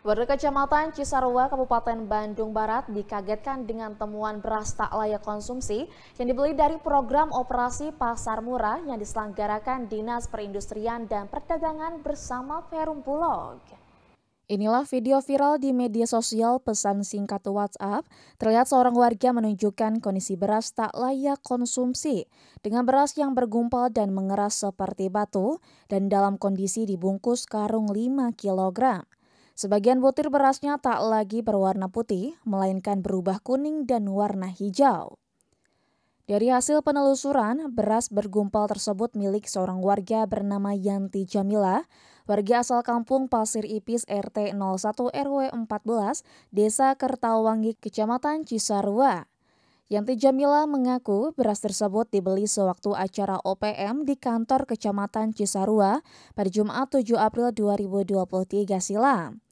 Warga Kecamatan Cisarua, Kabupaten Bandung Barat dikagetkan dengan temuan beras tak layak konsumsi yang dibeli dari program operasi pasar murah yang diselenggarakan Dinas Perindustrian dan Perdagangan bersama Perum Bulog. Inilah video viral di media sosial pesan singkat WhatsApp. Terlihat seorang warga menunjukkan kondisi beras tak layak konsumsi dengan beras yang bergumpal dan mengeras seperti batu dan dalam kondisi dibungkus karung 5 kg. Sebagian butir berasnya tak lagi berwarna putih, melainkan berubah kuning dan warna hijau. Dari hasil penelusuran, beras bergumpal tersebut milik seorang warga bernama Yanti Jamila, warga asal kampung Pasir Ipis RT 01 RW 14, Desa Kertawangi, Kecamatan Cisarua. Yanti Jamila mengaku beras tersebut dibeli sewaktu acara OPM di kantor Kecamatan Cisarua pada Jumat 7 April 2023 silam.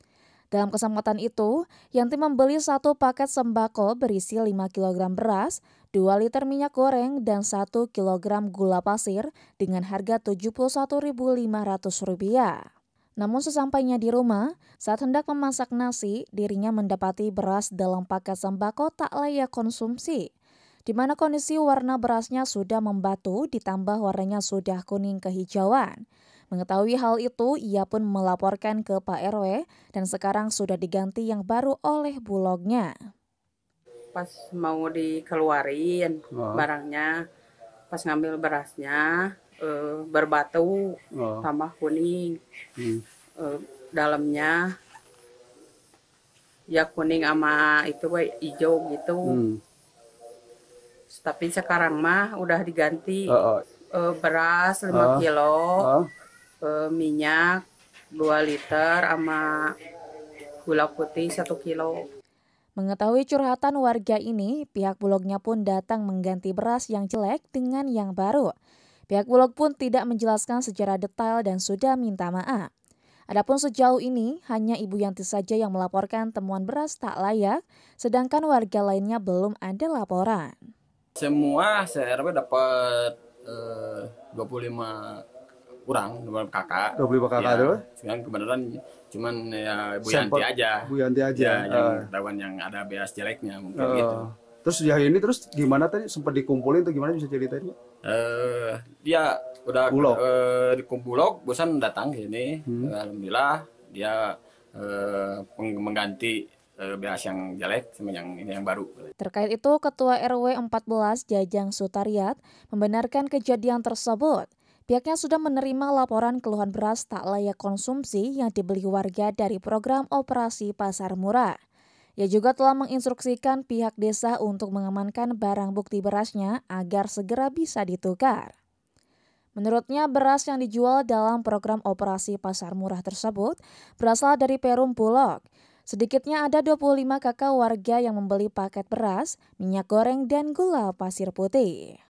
Dalam kesempatan itu, Yanti membeli satu paket sembako berisi 5 kg beras, 2 liter minyak goreng, dan 1 kg gula pasir dengan harga Rp71.500. Namun sesampainya di rumah, saat hendak memasak nasi, dirinya mendapati beras dalam paket sembako tak layak konsumsi, di mana kondisi warna berasnya sudah membatu ditambah warnanya sudah kuning kehijauan. Mengetahui hal itu, ia pun melaporkan ke Pak RW dan sekarang sudah diganti yang baru oleh Bulognya. Pas mau dikeluarin barangnya, pas ngambil berasnya berbatu, tambah kuning, dalamnya ya kuning sama itu hijau gitu. Tapi sekarang mah udah diganti beras 5 kilo. Minyak 2 liter sama gula putih 1 kilo. Mengetahui curhatan warga ini, pihak Bulognya pun datang mengganti beras yang jelek dengan yang baru. Pihak Bulog pun tidak menjelaskan secara detail dan sudah minta maaf. Adapun sejauh ini, hanya Ibu Yanti saja yang melaporkan temuan beras tak layak, sedangkan warga lainnya belum ada laporan. Semua se-RW dapat 25 kurang, nomor kakak. 25 kakak ya, terus? Sekarang kebenaran cuman ya Bu Yanti aja. Bu Yanti aja. Ya, yang ada beras jeleknya mungkin gitu. Terus di hari ini terus gimana tadi? Sempat dikumpulin atau gimana bisa ceritain? Dia udah dikumpulok, bosan datang sini. Alhamdulillah dia mengganti beras yang jelek sama yang baru. Terkait itu, Ketua RW 14 Jajang Sutariat membenarkan kejadian tersebut. Pihaknya sudah menerima laporan keluhan beras tak layak konsumsi yang dibeli warga dari program operasi pasar murah. Ia juga telah menginstruksikan pihak desa untuk mengamankan barang bukti berasnya agar segera bisa ditukar. Menurutnya, beras yang dijual dalam program operasi pasar murah tersebut berasal dari Perum Bulog. Sedikitnya ada 25 kakak warga yang membeli paket beras, minyak goreng, dan gula pasir putih.